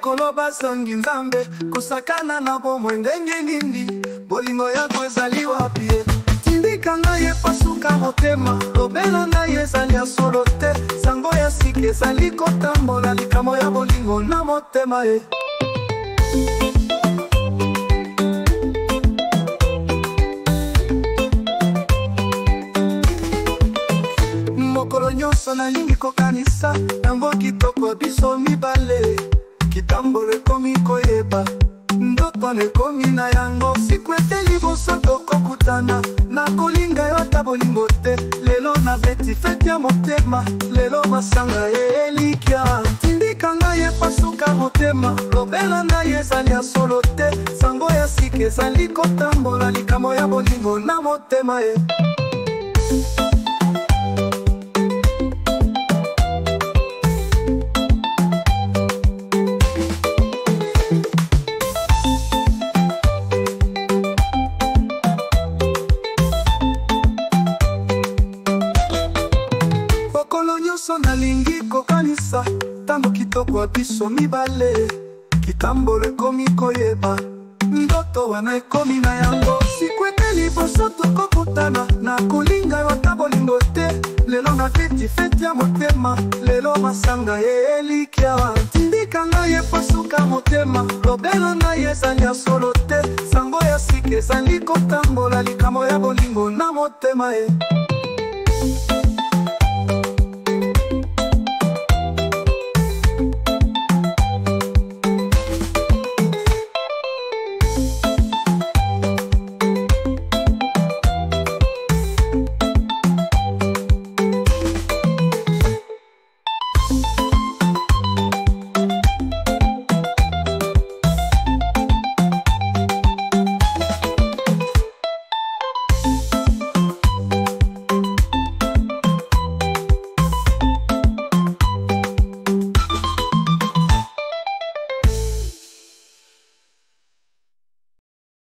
koloba songi nzambe kusakana na bomwendenge nindi bolingo yako ezaliwa pie tindika naye pasuka motema lobela naye ezali ya solo te sango ya sike ezali kotambola likamo ya bolingo na motema ye. Nyonso na lingi kokanisa nango kitoko biso mibale kitambo ekomi koyeba ndoto nekomi na yango siku eteli boso tokokutana nakolinga yo ata bolingo te lelo nabeti fete ya motema lelo masanga ye elikya tindika ngai epasuka motema lobela ngai ezali ya solo te sango ya sika ezali kotambola likamo ya bolingo na motema ye. Sona lingi kokanisa tango kitoko abiso mibale kitambole komi koyeba ndoto wana ekomi na yango sikweteli boso tokokutana na kulinga watabolingo te lelo na keti fete ya motema lelo masanga ye elikya tindika naye pasuka motema lobela naye ezali ya solo te sango ya sika ezali kotambola likamo ya bolingo na motema ye.